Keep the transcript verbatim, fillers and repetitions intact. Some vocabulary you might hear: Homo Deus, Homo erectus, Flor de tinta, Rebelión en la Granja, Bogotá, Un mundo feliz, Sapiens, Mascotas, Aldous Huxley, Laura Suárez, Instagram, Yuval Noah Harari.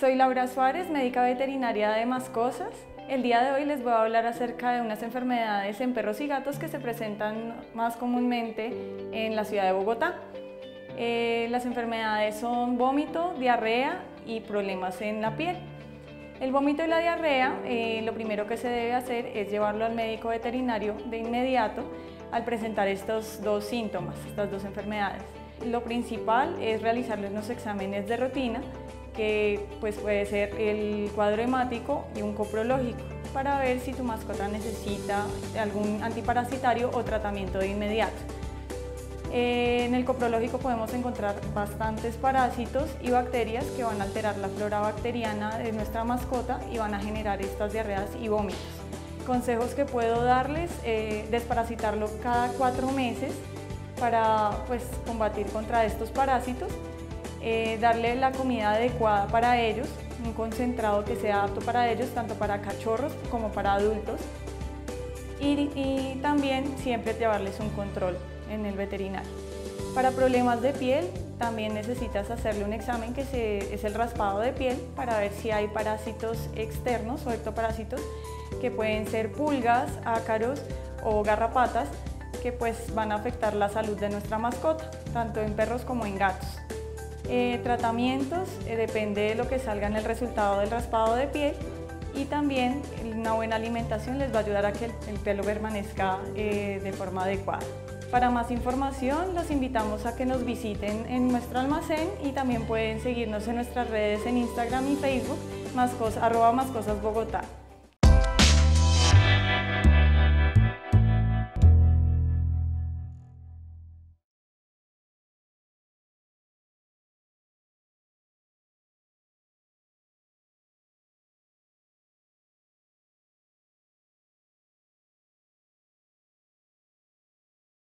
Soy Laura Suárez, médica veterinaria de Mascotas. El día de hoy les voy a hablar acerca de unas enfermedades en perros y gatos que se presentan más comúnmente en la ciudad de Bogotá. Eh, las enfermedades son vómito, diarrea y problemas en la piel. El vómito y la diarrea, eh, lo primero que se debe hacer es llevarlo al médico veterinario de inmediato al presentar estos dos síntomas, estas dos enfermedades. Lo principal es realizarles unos exámenes de rutina, que pues, puede ser el cuadro hemático y un coprológico, para ver si tu mascota necesita algún antiparasitario o tratamiento de inmediato. Eh, en el coprológico podemos encontrar bastantes parásitos y bacterias que van a alterar la flora bacteriana de nuestra mascota y van a generar estas diarreas y vómitos. Consejos que puedo darles, eh, desparasitarlo cada cuatro meses para pues, combatir contra estos parásitos, eh, darle la comida adecuada para ellos, un concentrado que sea apto para ellos, tanto para cachorros como para adultos, y, y también siempre llevarles un control en el veterinario. Para problemas de piel, también necesitas hacerle un examen que se, es el raspado de piel para ver si hay parásitos externos o ectoparásitos, que pueden ser pulgas, ácaros o garrapatas, que pues van a afectar la salud de nuestra mascota, tanto en perros como en gatos. Eh, tratamientos, eh, depende de lo que salga en el resultado del raspado de piel, y también una buena alimentación les va a ayudar a que el, el pelo permanezca eh, de forma adecuada. Para más información los invitamos a que nos visiten en nuestro almacén y también pueden seguirnos en nuestras redes en Instagram y Facebook, mascos, arroba mascotas Bogotá.